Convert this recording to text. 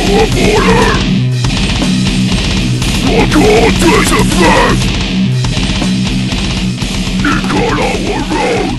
Our days of birth. It got our road.